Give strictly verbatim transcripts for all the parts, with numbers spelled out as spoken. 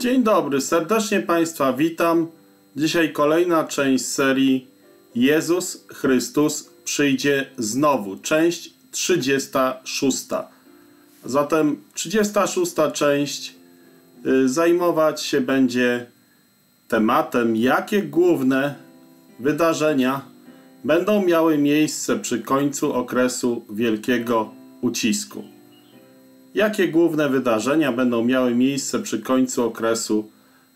Dzień dobry, serdecznie Państwa witam. Dzisiaj kolejna część serii Jezus Chrystus przyjdzie znowu, część trzydziesta szósta. Zatem trzydziesta szósta część zajmować się będzie tematem, jakie główne wydarzenia będą miały miejsce przy końcu okresu wielkiego ucisku. Jakie główne wydarzenia będą miały miejsce przy końcu okresu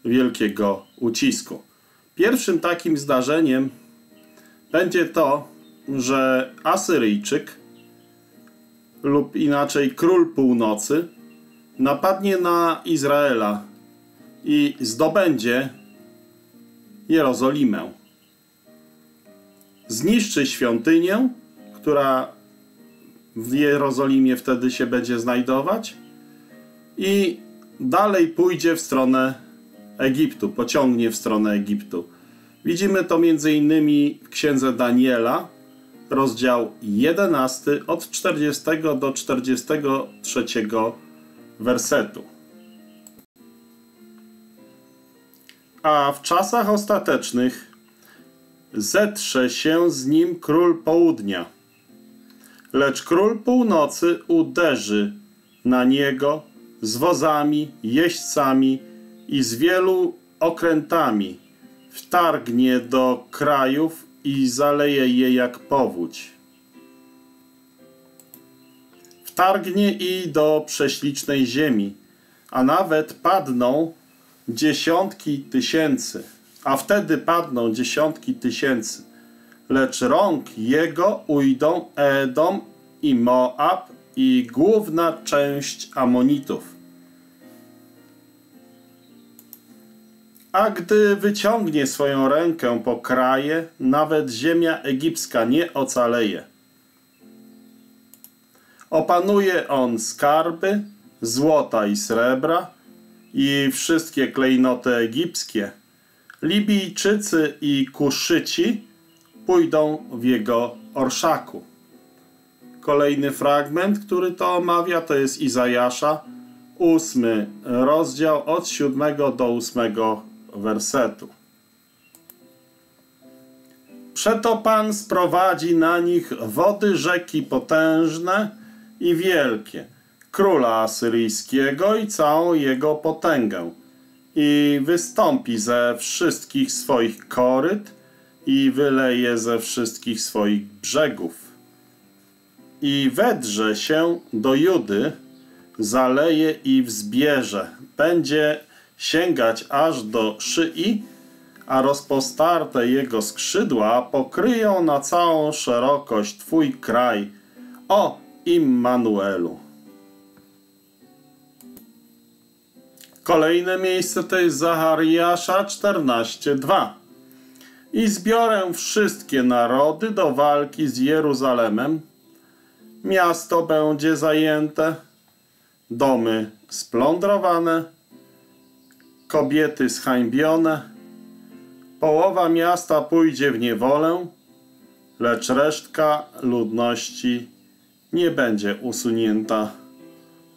wielkiego ucisku? Pierwszym takim zdarzeniem będzie to, że Asyryjczyk, lub inaczej Król Północy, napadnie na Izraela i zdobędzie Jerozolimę. Zniszczy świątynię, która w Jerozolimie wtedy się będzie znajdować, i dalej pójdzie w stronę Egiptu, pociągnie w stronę Egiptu. Widzimy to między innymi w Księdze Daniela, rozdział jedenasty, od czterdziestego do czterdziestego trzeciego wersetu. A w czasach ostatecznych zetrze się z nim król południa, lecz król północy uderzy na niego z wozami, jeźdźcami i z wielu okrętami, wtargnie do krajów i zaleje je jak powódź. Wtargnie i do prześlicznej ziemi, a nawet padną dziesiątki tysięcy, a wtedy padną dziesiątki tysięcy, lecz rąk jego ujdą Edom i Moab i główna część Amonitów. A gdy wyciągnie swoją rękę po kraje, nawet ziemia egipska nie ocaleje. Opanuje on skarby, złota i srebra i wszystkie klejnoty egipskie. Libijczycy i kuszyci pójdą w jego orszaku. Kolejny fragment, który to omawia, to jest Izajasza, ósmy rozdział, od siódmego do ósmego wersetu. Przeto Pan sprowadzi na nich wody rzeki potężne i wielkie, króla asyryjskiego i całą jego potęgę, i wystąpi ze wszystkich swoich koryt i wyleje ze wszystkich swoich brzegów, i wedrze się do Judy, zaleje i wzbierze, będzie sięgać aż do szyi, a rozpostarte jego skrzydła pokryją na całą szerokość Twój kraj, o Immanuelu. Kolejne miejsce to jest Zachariasza czternaście, dwa. I zbiorę wszystkie narody do walki z Jeruzalemem. Miasto będzie zajęte, domy splądrowane, kobiety zhańbione. Połowa miasta pójdzie w niewolę, lecz resztka ludności nie będzie usunięta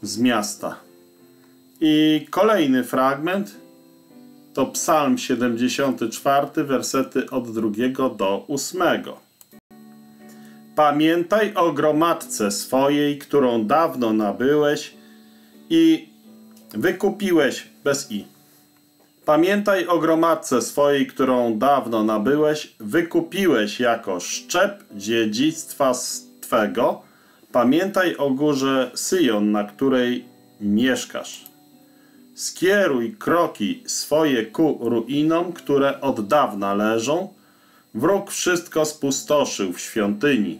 z miasta. I kolejny fragment to Psalm siedemdziesiąty czwarty, wersety od drugiego do ósmego. Pamiętaj o gromadce swojej, którą dawno nabyłeś i wykupiłeś bez i. Pamiętaj o gromadce swojej, którą dawno nabyłeś, wykupiłeś jako szczep dziedzictwa Twego. Pamiętaj o górze Syjon, na której mieszkasz. Skieruj kroki swoje ku ruinom, które od dawna leżą. Wróg wszystko spustoszył w świątyni.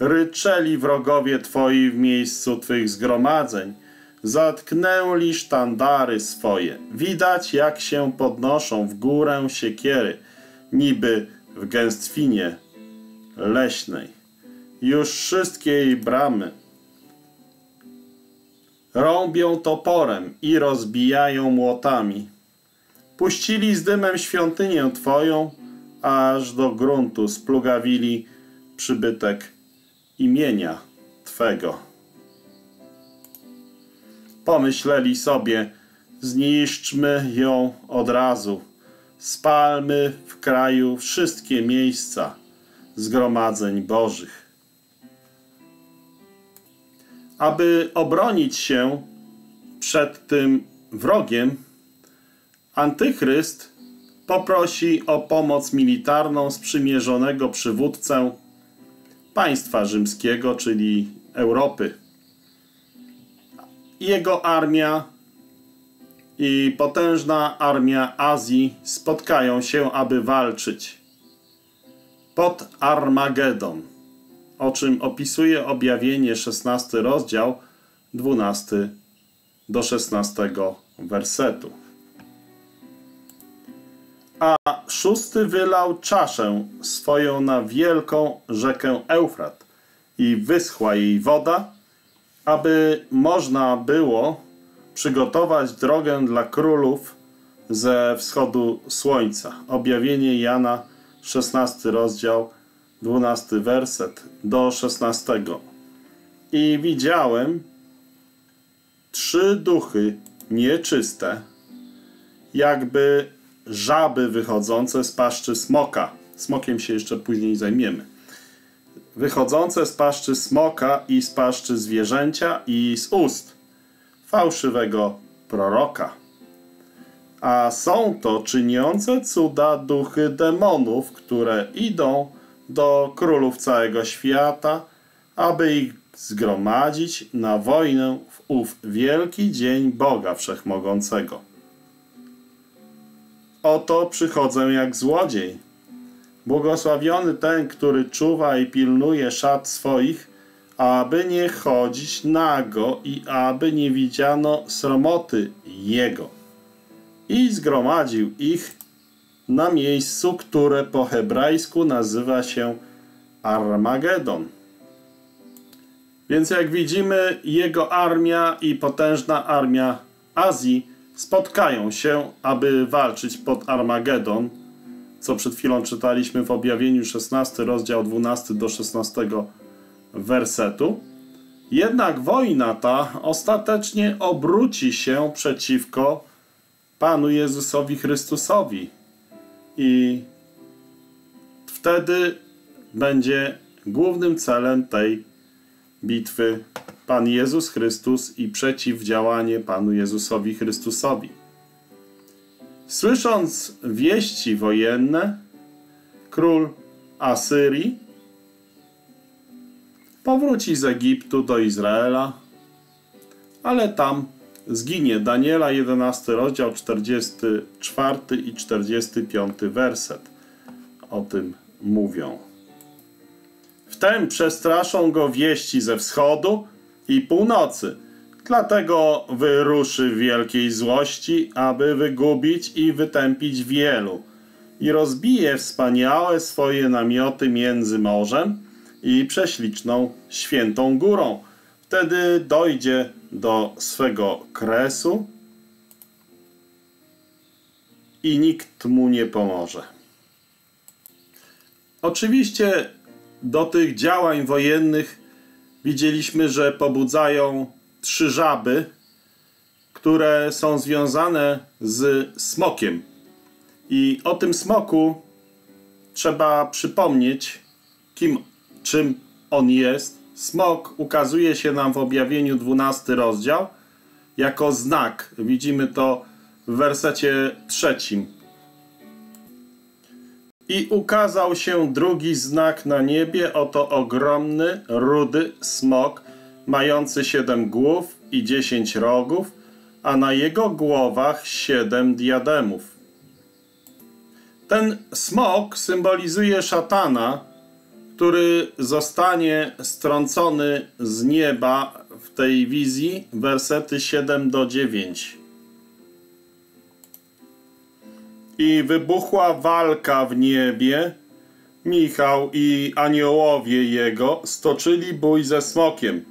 Ryczeli wrogowie Twoi w miejscu Twych zgromadzeń. Zatknęli sztandary swoje. Widać, jak się podnoszą w górę siekiery, niby w gęstwinie leśnej. Już wszystkie jej bramy rąbią toporem i rozbijają młotami. Puścili z dymem świątynię Twoją, aż do gruntu splugawili przybytek imienia Twego. Pomyśleli sobie, zniszczmy ją od razu. Spalmy w kraju wszystkie miejsca zgromadzeń bożych. Aby obronić się przed tym wrogiem, Antychryst poprosi o pomoc militarną sprzymierzonego przywódcę państwa rzymskiego, czyli Europy. Jego armia i potężna armia Azji spotkają się, aby walczyć pod Armagedon, o czym opisuje Objawienie szesnasty rozdział, dwunasty do szesnastego wersetu. A szósty wylał czaszę swoją na wielką rzekę Eufrat i wyschła jej woda, aby można było przygotować drogę dla królów ze wschodu słońca. Objawienie Jana, szesnasty rozdział, dwunasty werset do szesnastego. I widziałem trzy duchy nieczyste, jakby żaby wychodzące z paszczy smoka. Smokiem się jeszcze później zajmiemy. Wychodzące z paszczy smoka i z paszczy zwierzęcia i z ust fałszywego proroka. A są to czyniące cuda duchy demonów, które idą do królów całego świata, aby ich zgromadzić na wojnę w ów wielki dzień Boga Wszechmogącego. Oto przychodzę jak złodziej. Błogosławiony ten, który czuwa i pilnuje szat swoich, aby nie chodzić nago i aby nie widziano sromoty jego. I zgromadził ich na miejscu, które po hebrajsku nazywa się Armagedon. Więc jak widzimy, jego armia i potężna armia Azji spotkają się, aby walczyć pod Armagedon, co przed chwilą czytaliśmy w Objawieniu szesnasty, rozdział dwunasty do szesnastego wersetu. Jednak wojna ta ostatecznie obróci się przeciwko Panu Jezusowi Chrystusowi i wtedy będzie głównym celem tej bitwy Pan Jezus Chrystus i przeciwdziałanie Panu Jezusowi Chrystusowi. Słysząc wieści wojenne, król Asyrii powróci z Egiptu do Izraela, ale tam zginie. Daniela jedenasty rozdział, czterdziesty czwarty i czterdziesty piąty werset o tym mówią. Wtem przestraszą go wieści ze wschodu i północy, dlatego wyruszy w wielkiej złości, aby wygubić i wytępić wielu, i rozbije wspaniałe swoje namioty między morzem i prześliczną świętą górą. Wtedy dojdzie do swego kresu i nikt mu nie pomoże. Oczywiście do tych działań wojennych widzieliśmy, że pobudzają trzy żaby, które są związane z smokiem. I o tym smoku trzeba przypomnieć, kim, czym on jest. Smok ukazuje się nam w Objawieniu dwunasty rozdział jako znak. Widzimy to w wersecie trzecim. I ukazał się drugi znak na niebie, oto ogromny, rudy smok, mający siedem głów i dziesięć rogów, a na jego głowach siedem diademów. Ten smok symbolizuje szatana, który zostanie strącony z nieba w tej wizji, wersety siódmy do dziewiątego. I wybuchła walka w niebie. Michał i aniołowie jego stoczyli bój ze smokiem.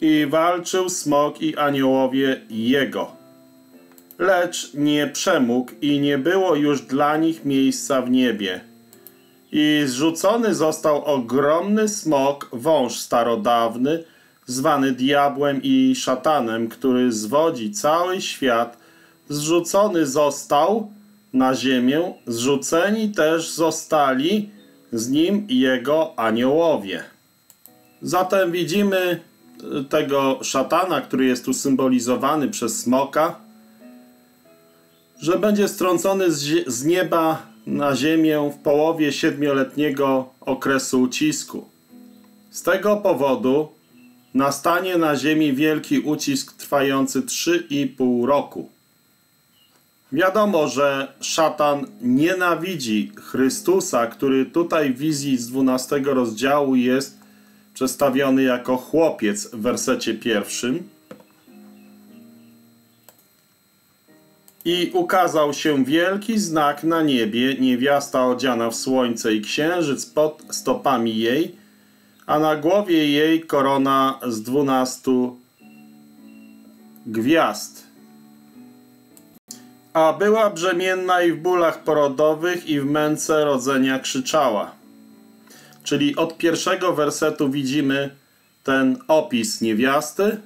I walczył smok i aniołowie jego. Lecz nie przemógł i nie było już dla nich miejsca w niebie. I zrzucony został ogromny smok, wąż starodawny, zwany diabłem i szatanem, który zwodzi cały świat, zrzucony został na ziemię, zrzuceni też zostali z nim jego aniołowie. Zatem widzimy tego szatana, który jest tu symbolizowany przez smoka, że będzie strącony z nieba na ziemię w połowie siedmioletniego okresu ucisku. Z tego powodu nastanie na ziemi wielki ucisk trwający trzy i pół roku. Wiadomo, że szatan nienawidzi Chrystusa, który tutaj w wizji z dwunastego rozdziału jest przedstawiony jako chłopiec w wersecie pierwszym. I ukazał się wielki znak na niebie, niewiasta odziana w słońce i księżyc pod stopami jej, a na głowie jej korona z dwunastu gwiazd. A była brzemienna i w bólach porodowych i w męce rodzenia krzyczała. Czyli od pierwszego wersetu widzimy ten opis niewiasty,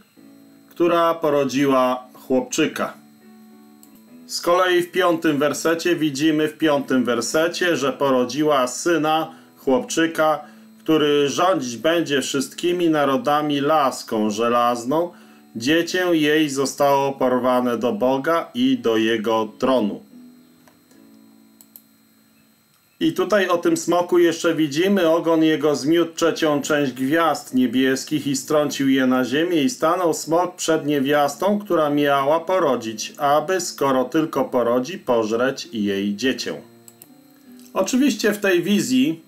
która porodziła chłopczyka. Z kolei w piątym wersecie widzimy w piątym wersecie, że porodziła syna, chłopczyka, który rządzić będzie wszystkimi narodami laską żelazną. Dziecię jej zostało porwane do Boga i do jego tronu. I tutaj o tym smoku jeszcze widzimy. Ogon jego zmiótł trzecią część gwiazd niebieskich i strącił je na ziemię i stanął smok przed niewiastą, która miała porodzić, aby, skoro tylko porodzi, pożreć jej dziecię. Oczywiście w tej wizji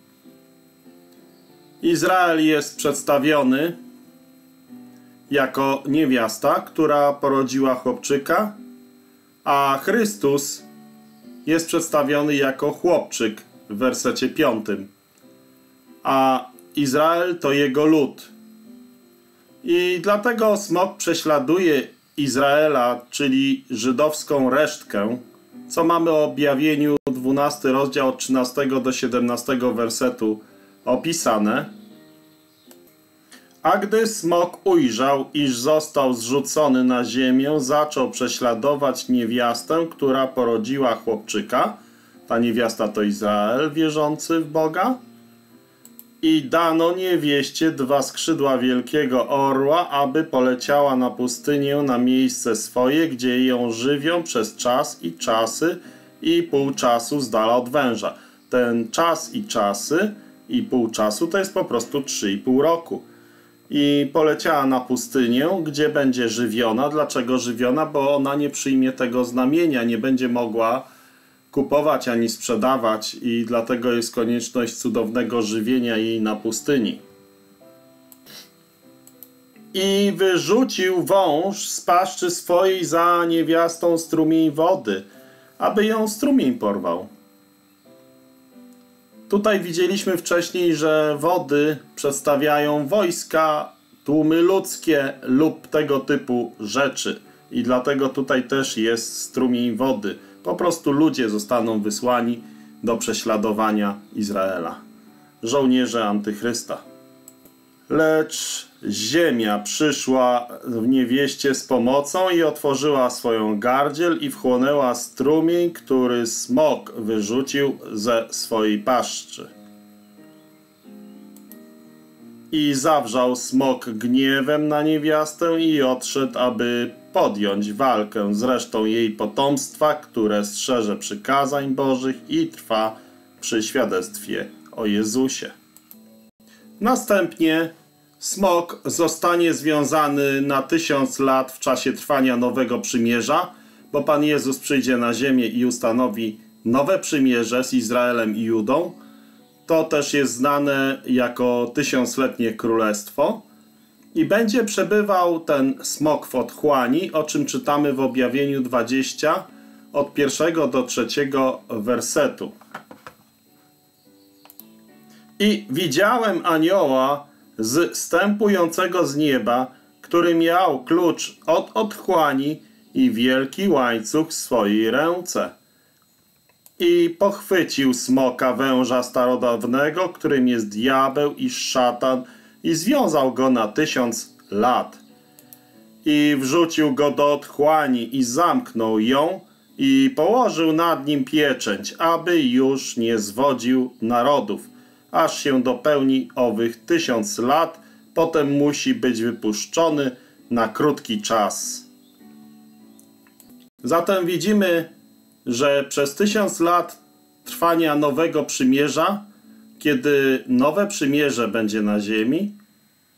Izrael jest przedstawiony jako niewiasta, która porodziła chłopczyka, a Chrystus jest przedstawiony jako chłopczyk w wersecie piątym, a Izrael to jego lud. I dlatego smok prześladuje Izraela, czyli żydowską resztkę, co mamy o Objawieniu dwunasty rozdział od trzynastego do siedemnastego wersetu opisane. A gdy smok ujrzał, iż został zrzucony na ziemię, zaczął prześladować niewiastę, która porodziła chłopczyka. Ta niewiasta to Izrael, wierzący w Boga. I dano niewieście dwa skrzydła wielkiego orła, aby poleciała na pustynię, na miejsce swoje, gdzie ją żywią przez czas i czasy i pół czasu z dala od węża. Ten czas i czasy i pół czasu to jest po prostu trzy i pół roku. I poleciała na pustynię, gdzie będzie żywiona. Dlaczego żywiona? Bo ona nie przyjmie tego znamienia, nie będzie mogła kupować ani sprzedawać i dlatego jest konieczność cudownego żywienia jej na pustyni. I wyrzucił wąż z paszczy swojej za niewiastą strumień wody, aby ją strumień porwał. Tutaj widzieliśmy wcześniej, że wody przedstawiają wojska, tłumy ludzkie lub tego typu rzeczy. I dlatego tutaj też jest strumień wody. Po prostu ludzie zostaną wysłani do prześladowania Izraela. Żołnierze Antychrysta. Lecz ziemia przyszła w niewieście z pomocą i otworzyła swoją gardziel i wchłonęła strumień, który smok wyrzucił ze swojej paszczy. I zawrzał smok gniewem na niewiastę i odszedł, aby podjąć walkę z resztą jej potomstwa, które strzeże przykazań Bożych i trwa przy świadectwie o Jezusie. Następnie smok zostanie związany na tysiąc lat w czasie trwania Nowego Przymierza, bo Pan Jezus przyjdzie na ziemię i ustanowi nowe przymierze z Izraelem i Judą. To też jest znane jako tysiącletnie królestwo. I będzie przebywał ten smok w otchłani, o czym czytamy w Objawieniu dwudziestym od pierwszego do trzeciego wersetu. I widziałem anioła zstępującego z nieba, który miał klucz od otchłani i wielki łańcuch w swojej ręce. I pochwycił smoka węża starodawnego, którym jest diabeł i szatan, i związał go na tysiąc lat. I wrzucił go do otchłani i zamknął ją i położył nad nim pieczęć, aby już nie zwodził narodów, aż się dopełni owych tysiąc lat, potem musi być wypuszczony na krótki czas. Zatem widzimy, że przez tysiąc lat trwania Nowego Przymierza, kiedy Nowe Przymierze będzie na ziemi,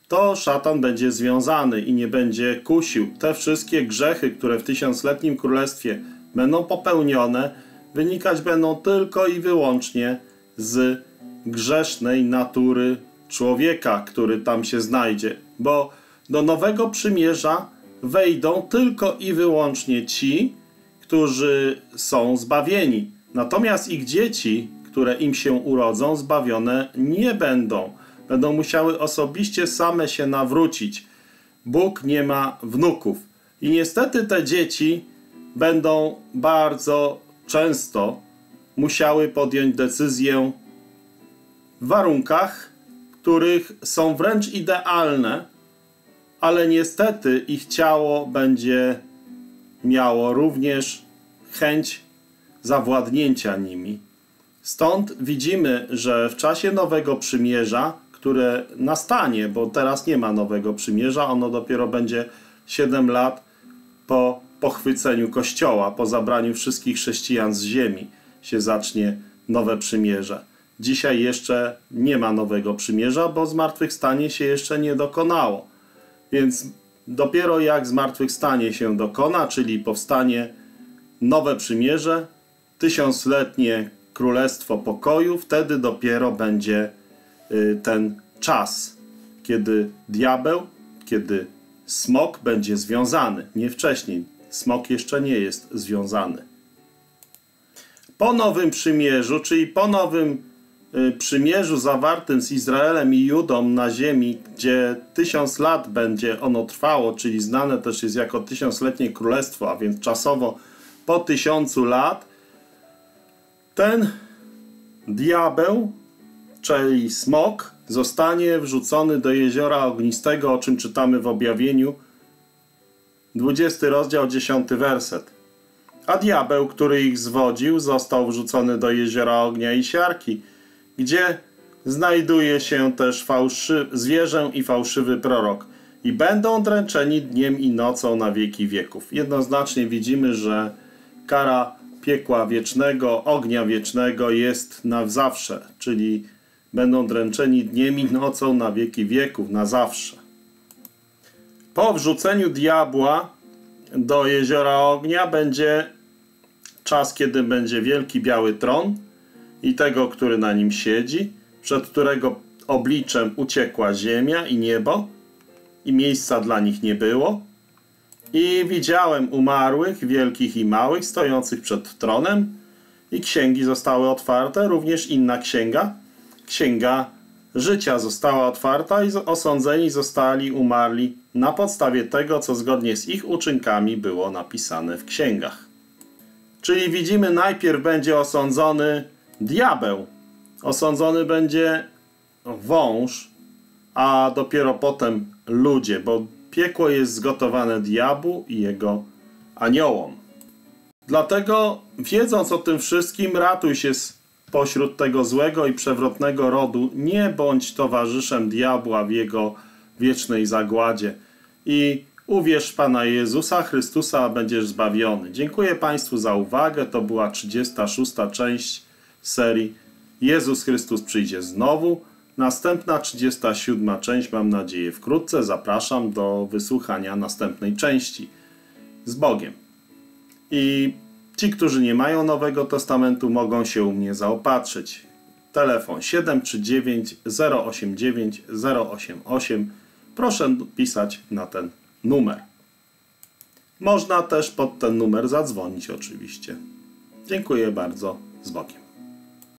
to szatan będzie związany i nie będzie kusił. Te wszystkie grzechy, które w tysiącletnim królestwie będą popełnione, wynikać będą tylko i wyłącznie z grzesznej natury człowieka, który tam się znajdzie. Bo do Nowego Przymierza wejdą tylko i wyłącznie ci, którzy są zbawieni. Natomiast ich dzieci, które im się urodzą, zbawione nie będą. Będą musiały osobiście same się nawrócić. Bóg nie ma wnuków. I niestety te dzieci będą bardzo często musiały podjąć decyzję w warunkach, których są wręcz idealne, ale niestety ich ciało będzie miało również chęć zawładnięcia nimi. Stąd widzimy, że w czasie Nowego Przymierza, które nastanie, bo teraz nie ma Nowego Przymierza, ono dopiero będzie siedem lat po pochwyceniu Kościoła, po zabraniu wszystkich chrześcijan z ziemi się zacznie Nowe Przymierze. Dzisiaj jeszcze nie ma Nowego Przymierza, bo zmartwychwstanie się jeszcze nie dokonało. Więc dopiero jak zmartwychwstanie się dokona, czyli powstanie Nowe Przymierze, tysiącletnie Królestwo Pokoju, wtedy dopiero będzie ten czas, kiedy diabeł, kiedy smok będzie związany. Nie wcześniej. Smok jeszcze nie jest związany. Po Nowym Przymierzu, czyli po Nowym Przymierzu zawartym z Izraelem i Judą na ziemi, gdzie tysiąc lat będzie ono trwało, czyli znane też jest jako tysiącletnie królestwo, a więc czasowo po tysiącu lat, ten diabeł, czyli smok, zostanie wrzucony do jeziora ognistego, o czym czytamy w Objawieniu, dwudziesty rozdział, dziesiąty werset. A diabeł, który ich zwodził, został wrzucony do jeziora ognia i siarki, gdzie znajduje się też fałszy... zwierzę i fałszywy prorok, i będą dręczeni dniem i nocą na wieki wieków. Jednoznacznie widzimy, że kara piekła wiecznego, ognia wiecznego jest na zawsze, czyli będą dręczeni dniem i nocą na wieki wieków, na zawsze. Po wrzuceniu diabła do jeziora ognia będzie czas, kiedy będzie wielki biały tron i tego, który na nim siedzi, przed którego obliczem uciekła ziemia i niebo, i miejsca dla nich nie było. I widziałem umarłych, wielkich i małych, stojących przed tronem, i księgi zostały otwarte, również inna księga, księga życia, została otwarta, i osądzeni zostali umarli na podstawie tego, co zgodnie z ich uczynkami było napisane w księgach. Czyli widzimy, najpierw będzie osądzony diabeł, osądzony będzie wąż, a dopiero potem ludzie, bo piekło jest zgotowane diabłu i jego aniołom. Dlatego, wiedząc o tym wszystkim, ratuj się spośród tego złego i przewrotnego rodu, nie bądź towarzyszem diabła w jego wiecznej zagładzie i uwierz Pana Jezusa Chrystusa, a będziesz zbawiony. Dziękuję Państwu za uwagę. To była trzydziesta szósta część serii Jezus Chrystus przyjdzie znowu. Następna trzydziesta siódma część, mam nadzieję, wkrótce. Zapraszam do wysłuchania następnej części. Z Bogiem. I ci, którzy nie mają Nowego Testamentu, mogą się u mnie zaopatrzyć. Telefon siedem trzy dziewięć, zero osiem dziewięć, zero osiem osiem. Proszę pisać na ten numer. Można też pod ten numer zadzwonić oczywiście. Dziękuję bardzo. Z Bogiem.